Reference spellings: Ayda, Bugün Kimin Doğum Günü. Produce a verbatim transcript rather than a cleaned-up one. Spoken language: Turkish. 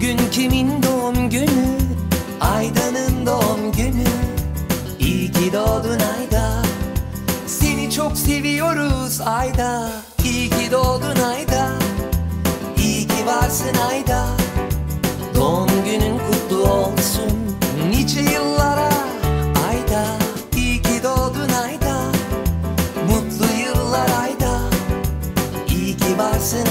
Bugün kimin doğum günü? Ayda'nın doğum günü. İyi ki doğdun Ayda, seni çok seviyoruz Ayda. İyi ki doğdun Ayda, iyi ki varsın Ayda. Doğum günün kutlu olsun nice yıllara Ayda. İyi ki doğdun Ayda, mutlu yıllar Ayda. İyi ki varsın